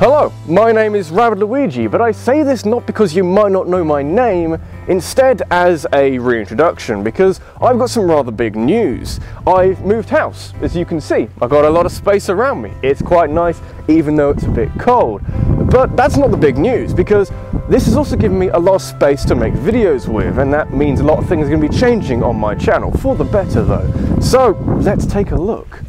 Hello, my name is Rabid Luigi, but I say this not because you might not know my name, instead as a reintroduction, because I've got some rather big news. I've moved house, as you can see. I've got a lot of space around me. It's quite nice, even though it's a bit cold. But that's not the big news, because this has also given me a lot of space to make videos with, and that means a lot of things are going to be changing on my channel, for the better though. So, let's take a look.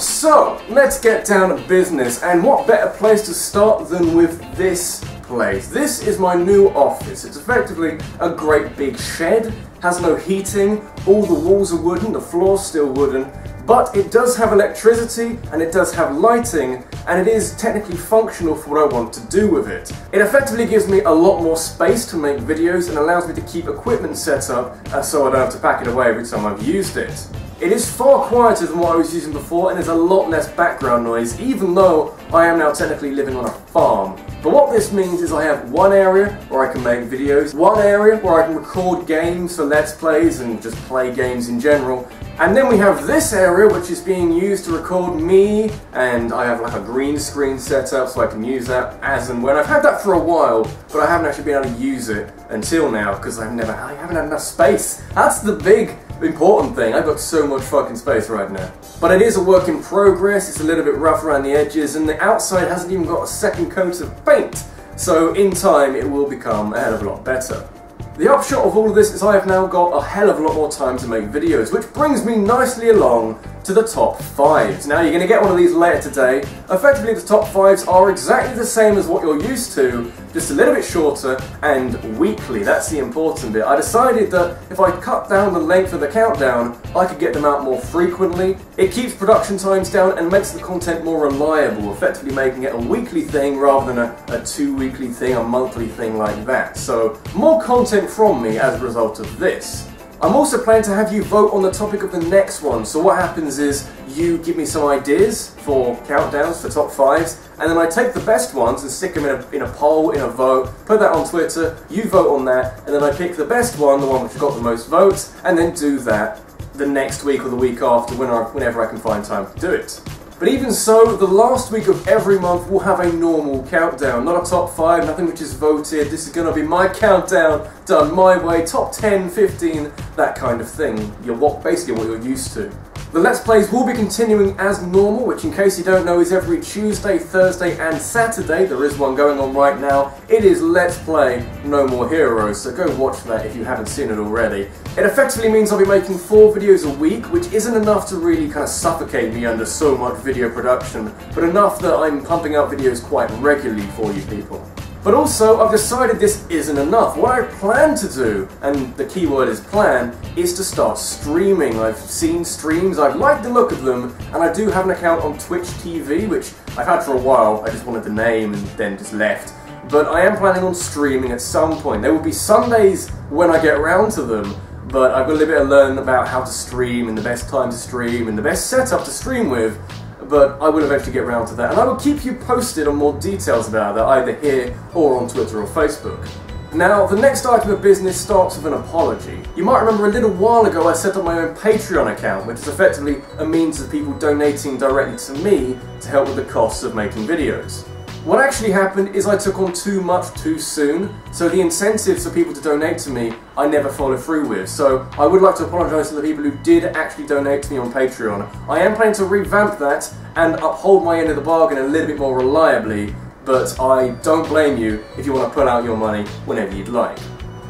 So, let's get down to business, and what better place to start than with this place. This is my new office. It's effectively a great big shed, has no heating, all the walls are wooden, the floor's still wooden, but it does have electricity, and it does have lighting, and it is technically functional for what I want to do with it. It effectively gives me a lot more space to make videos and allows me to keep equipment set up so I don't have to pack it away every time I've used it. It is far quieter than what I was using before, and there's a lot less background noise, even though I am now technically living on a farm. But what this means is I have one area where I can make videos, one area where I can record games for Let's Plays and just play games in general, and then we have this area which is being used to record me, and I have like a green screen set up so I can use that as and when. I've had that for a while, but I haven't actually been able to use it until now, because I haven't had enough space. That's the big important thing. I've got so much fucking space right now. But it is a work in progress, it's a little bit rough around the edges, and the outside hasn't even got a second coat of paint, so in time it will become a hell of a lot better. The upshot of all of this is I have now got a hell of a lot more time to make videos, which brings me nicely along to the top fives. Now, you're going to get one of these later today. Effectively, the top fives are exactly the same as what you're used to, just a little bit shorter and weekly. That's the important bit. I decided that if I cut down the length of the countdown, I could get them out more frequently. It keeps production times down and makes the content more reliable, effectively making it a weekly thing rather than a two-weekly thing, a monthly thing like that. So, more content from me as a result of this. I'm also planning to have you vote on the topic of the next one, so what happens is you give me some ideas for countdowns, for top fives, and then I take the best ones and stick them in a poll, in a vote, put that on Twitter, you vote on that, and then I pick the best one, the one which got the most votes, and then do that the next week or the week after, whenever I can find time to do it. But even so, the last week of every month will have a normal countdown, not a top 5, nothing which is voted, this is going to be my countdown, done my way, top 10, 15, that kind of thing. You're basically what you're used to. The Let's Plays will be continuing as normal, which in case you don't know is every Tuesday, Thursday and Saturday. There is one going on right now. It is Let's Play No More Heroes, so go watch that if you haven't seen it already. It effectively means I'll be making 4 videos a week, which isn't enough to really kind of suffocate me under so much video production, but enough that I'm pumping out videos quite regularly for you people. But also, I've decided this isn't enough. What I plan to do, and the key word is plan, is to start streaming. I've seen streams, I've liked the look of them, and I do have an account on Twitch TV, which I've had for a while, I just wanted the name and then just left. But I am planning on streaming at some point. There will be some days when I get around to them, but I've got a little bit to learn about how to stream, and the best time to stream, and the best setup to stream with. But I will eventually get around to that, and I will keep you posted on more details about that, either here or on Twitter or Facebook. Now, the next item of business starts with an apology. You might remember a little while ago I set up my own Patreon account, which is effectively a means of people donating directly to me to help with the costs of making videos. What actually happened is I took on too much too soon, so the incentives for people to donate to me I never followed through with, so I would like to apologise to the people who did actually donate to me on Patreon. I am planning to revamp that and uphold my end of the bargain a little bit more reliably, but I don't blame you if you want to put out your money whenever you'd like.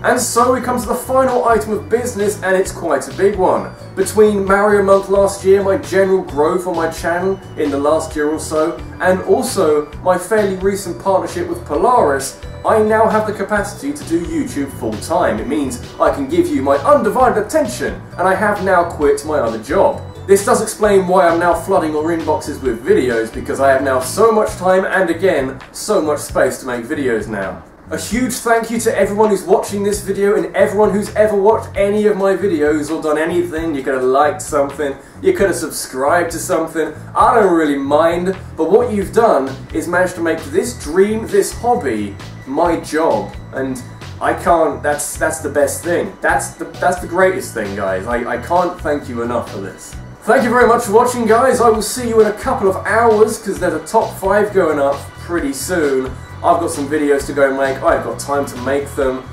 And so we come to the final item of business, and it's quite a big one. Between Mario Month last year, my general growth on my channel in the last year or so, and also my fairly recent partnership with Polaris, I now have the capacity to do YouTube full time. It means I can give you my undivided attention, and I have now quit my other job. This does explain why I'm now flooding your inboxes with videos, because I have now so much time and again, so much space to make videos now. A huge thank you to everyone who's watching this video and everyone who's ever watched any of my videos or done anything. You could have liked something, you could have subscribed to something, I don't really mind, but what you've done is managed to make this dream, this hobby, my job, and I can't, that's the best thing, that's the greatest thing guys, I can't thank you enough for this. Thank you very much for watching, guys. I will see you in a couple of hours, because there's a top 5 going up pretty soon. I've got some videos to go make. I've got time to make them.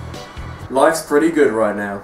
Life's pretty good right now.